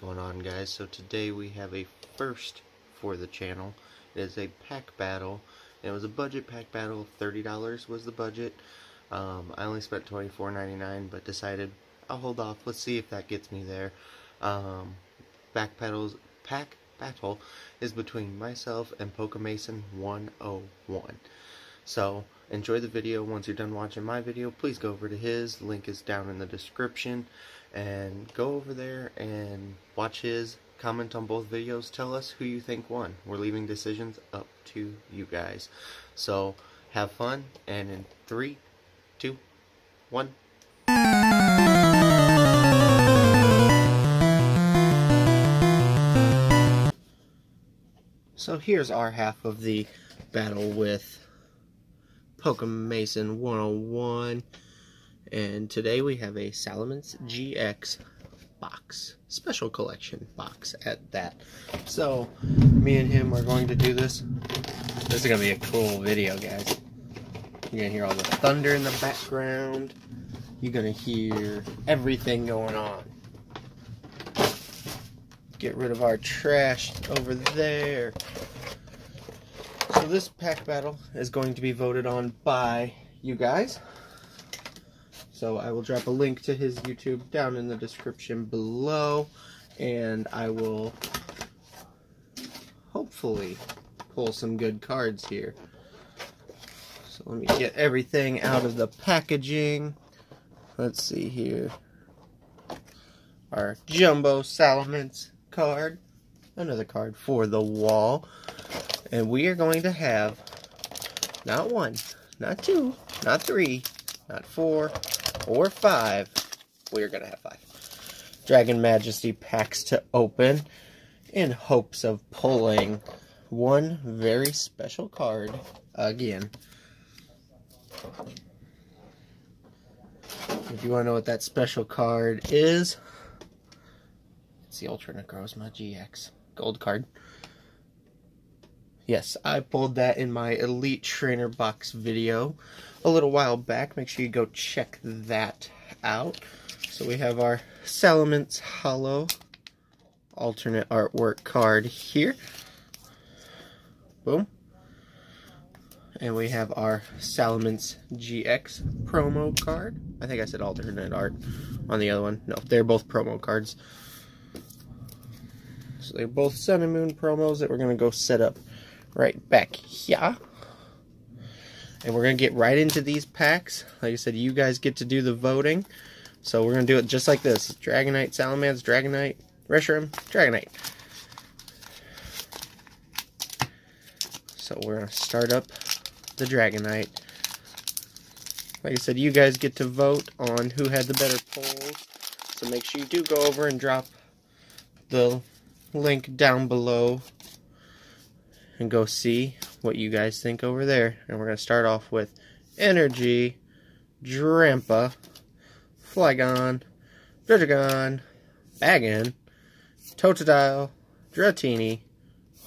going on, guys? So today we have a first for the channel. It is a pack battle, and it was a budget pack battle. $30 was the budget. I only spent $24.99, but decided I'll hold off. Let's see if that gets me there. Pack battle is between myself and PokeMason 101. So enjoy the video. Once you're done watching my video, please go over to his. Link is down in the description, and go over there and watch his. Comment on both videos. Tell us who you think won. We're leaving decisions up to you guys. So have fun, and in 3, 2, 1. So here's our half of the battle with PokeMason 101, and today we have a Salamence GX box, special collection box at that. So me and him are going to do this. This is going to be a cool video, guys. You're going to hear all the thunder in the background. You're going to hear everything going on. Get rid of our trash over there. So this pack battle is going to be voted on by you guys. So I will drop a link to his YouTube down in the description below, and I will hopefully pull some good cards here. So let me get everything out of the packaging. Let's see here. Our Jumbo Salamence card, another card for the wall, and we are going to have not one, not two, not three, not four, or five. We are going to have five Dragon Majesty packs to open in hopes of pulling one very special card again. If you want to know what that special card is, it's the Ultra Necrozma GX gold card. Yes, I pulled that in my Elite Trainer Box video a little while back. Make sure you go check that out. So we have our Salamence Hollow alternate artwork card here. Boom. And we have our Salamence GX promo card. I think I said alternate art on the other one. No, they're both promo cards. So they're both Sun and Moon promos that we're going to go set up right back here. And we're going to get right into these packs. Like I said, you guys get to do the voting. So we're going to do it just like this. Dragonite, Salamence, Dragonite, Reshiram, Dragonite. So we're going to start up the Dragonite. Like I said, you guys get to vote on who had the better polls. So make sure you do go over and drop the link down below and go see what you guys think over there. And we're going to start off with Energy, Drampa, Flygon, Dridragon, Baggin, Totodile, Dratini,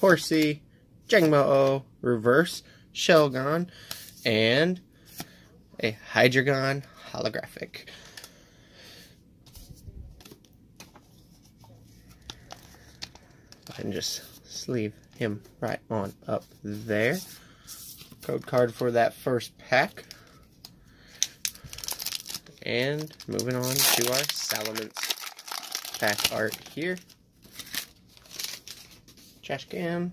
Horsey, Jangmo-O, Reverse, Shelgon, and a Hydreigon holographic. And just sleeve him right on up there. Code card for that first pack. And moving on to our Salamence pack art here. Trash can.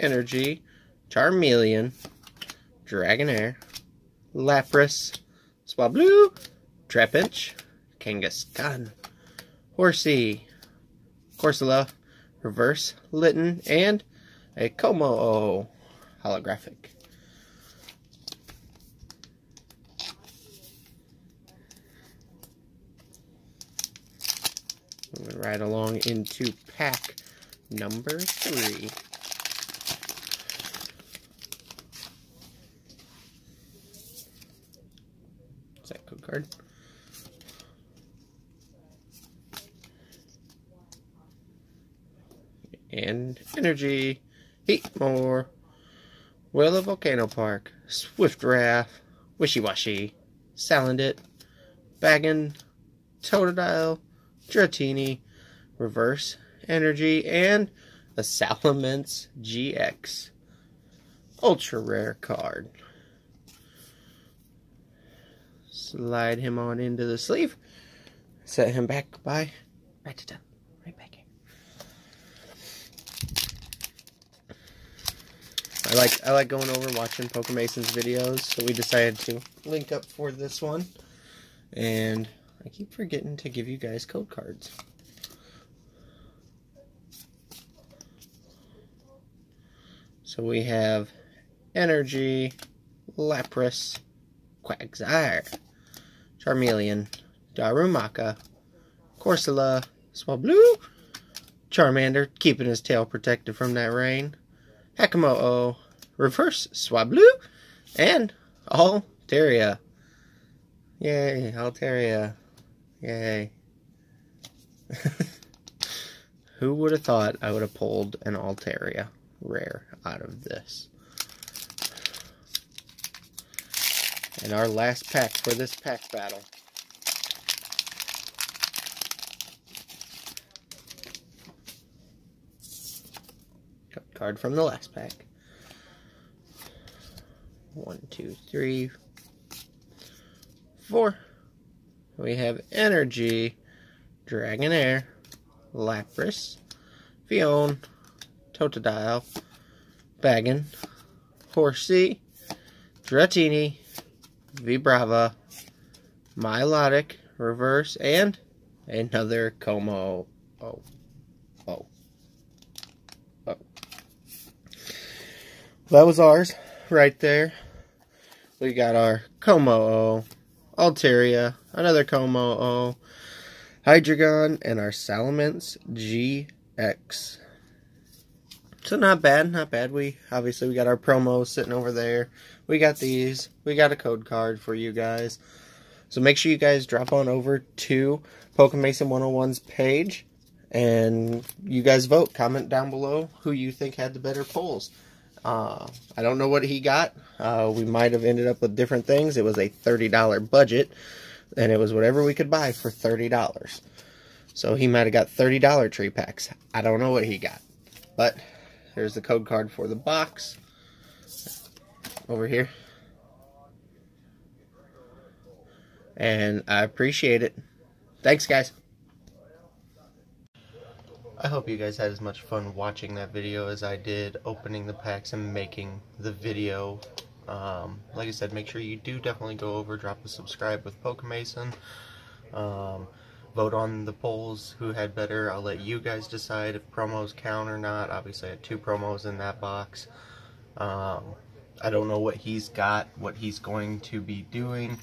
Energy, Charmeleon, Dragonair, Lapras, Swablu, Trapinch, Kangaskhan, Horsey, Corsola, Reverse, Litten, and a Como holographic. Moving right along into pack number 3. Is that code card? And Energy, Heatmore, Will of Volcano Park, Swiftwrath, Wishy-Washy, Salandit, Baggin, Totodile, Dratini, Reverse Energy, and a Salamence GX. Ultra rare card. Slide him on into the sleeve. Set him back by Rattata. Right back here. I like going over watching PokeMason's videos, so we decided to link up for this one. And I keep forgetting to give you guys code cards. So we have Energy, Lapras, Quagsire, Charmeleon, Darumaka, Corsola, Swablu, Charmander, keeping his tail protected from that rain, Hakamo-O, Reverse Swablu, and Altaria. Yay, Altaria. Yay. Who would have thought I would have pulled an Altaria rare out of this? And our last pack for this pack battle. Card from the last pack. 1, 2, 3, 4. We have Energy, Dragonair, Lapras, Fion, Totodile, Baggin, Horsea, Dratini, Vibrava, Milotic, Reverse, and another Como. Oh. That was ours right there. We got our Como-O, Altaria, another Como-O, Hydreigon, and our Salamence GX. So not bad, not bad. We got our promos sitting over there. We got these. We got a code card for you guys. So make sure you guys drop on over to PokeMason 101's page. And you guys vote. Comment down below who you think had the better polls. I don't know what he got. We might have ended up with different things. It was a $30 budget. And it was whatever we could buy for $30. So he might have got $30 tree packs. I don't know what he got. But here's the code card for the box over here. And I appreciate it. Thanks, guys. I hope you guys had as much fun watching that video as I did opening the packs and making the video. Like I said, make sure you do definitely go over, drop a subscribe with PokeMason. Vote on the polls who had better. I'll let you guys decide if promos count or not. Obviously, I had 2 promos in that box. I don't know what he's got, what he's going to be doing.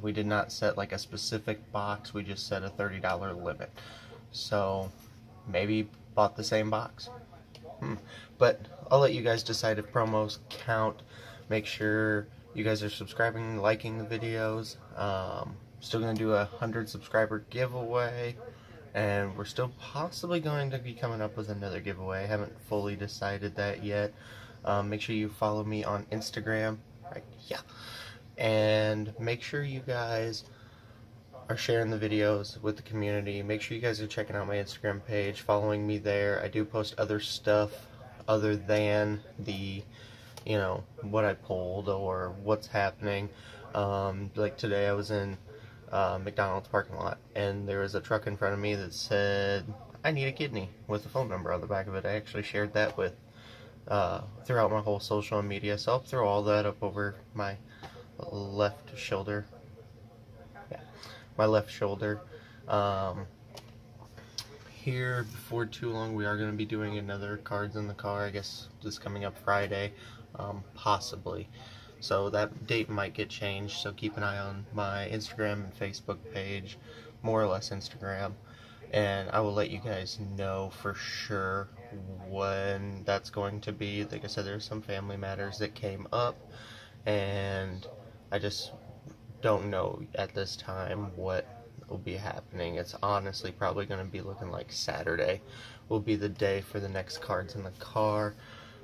We did not set like a specific box. We just set a $30 limit. So maybe bought the same box. But I'll let you guys decide if promos count. Make sure you guys are subscribing, liking the videos. Still going to do a 100 subscriber giveaway, and we're still possibly going to be coming up with another giveaway. I haven't fully decided that yet. Make sure you follow me on Instagram, right? Yeah, and make sure you guys are sharing the videos with the community. Make sure you guys are checking out my Instagram page, following me there. I do post other stuff other than the, you know, what I pulled or what's happening. Like today, I was in McDonald's parking lot, and there was a truck in front of me that said, "I need a kidney," with a phone number on the back of it. I actually shared that with throughout my whole social media, so I'll throw all that up over my left shoulder. Yeah, my left shoulder. Here before too long, we are going to be doing another Cards in the Car. I guess this coming up Friday, possibly. So that date might get changed, so keep an eye on my Instagram and Facebook page, more or less Instagram, and I will let you guys know for sure when that's going to be. Like I said, there's some family matters that came up, and I just don't know at this time what will be happening. It's honestly probably going to be looking like Saturday will be the day for the next Cards in the Car,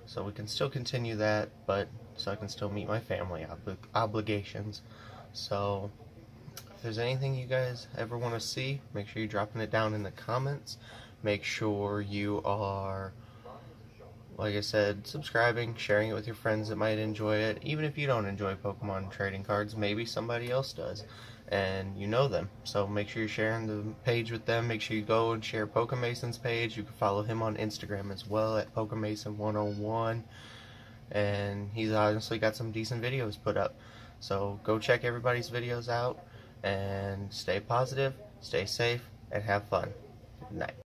so we can still continue that, but so I can still meet my family obligations. So if there's anything you guys ever want to see, make sure you're dropping it down in the comments. Make sure you are, like I said, subscribing, sharing it with your friends that might enjoy it. Even if you don't enjoy Pokemon trading cards, maybe somebody else does, and you know them. So make sure you're sharing the page with them. Make sure you go and share PokeMason's page. You can follow him on Instagram as well at PokeMason 101. And he's honestly got some decent videos put up. So go check everybody's videos out, and stay positive, stay safe, and have fun. Good night.